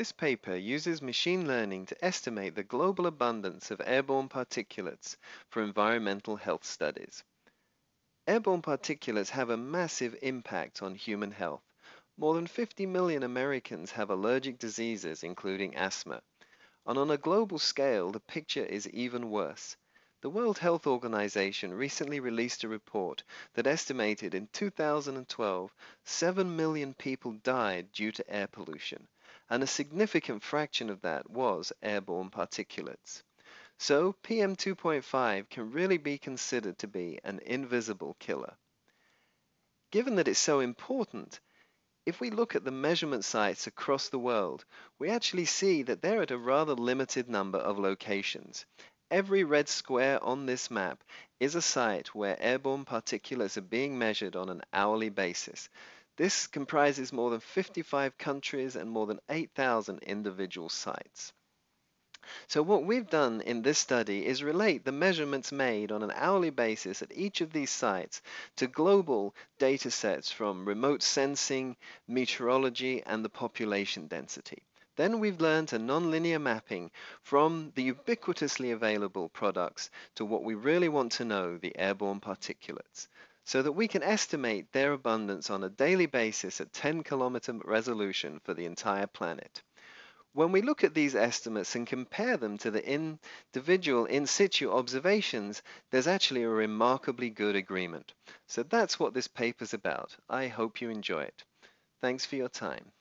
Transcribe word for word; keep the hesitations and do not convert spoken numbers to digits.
This paper uses machine learning to estimate the global abundance of airborne particulates for environmental health studies. Airborne particulates have a massive impact on human health. More than fifty million Americans have allergic diseases, including asthma. And on a global scale, the picture is even worse. The World Health Organization recently released a report that estimated in two thousand twelve, seven million people died due to air pollution, and a significant fraction of that was airborne particulates. So P M two point five can really be considered to be an invisible killer. Given that it's so important, if we look at the measurement sites across the world, we actually see that they're at a rather limited number of locations. Every red square on this map is a site where airborne particulates are being measured on an hourly basis. This comprises more than fifty-five countries and more than eight thousand individual sites. So what we've done in this study is relate the measurements made on an hourly basis at each of these sites to global data sets from remote sensing, meteorology, and the population density. Then we've learned a nonlinear mapping from the ubiquitously available products to what we really want to know, the airborne particulates, so that we can estimate their abundance on a daily basis at ten kilometer resolution for the entire planet. When we look at these estimates and compare them to the individual in situ observations, there's actually a remarkably good agreement. So that's what this paper's about. I hope you enjoy it. Thanks for your time.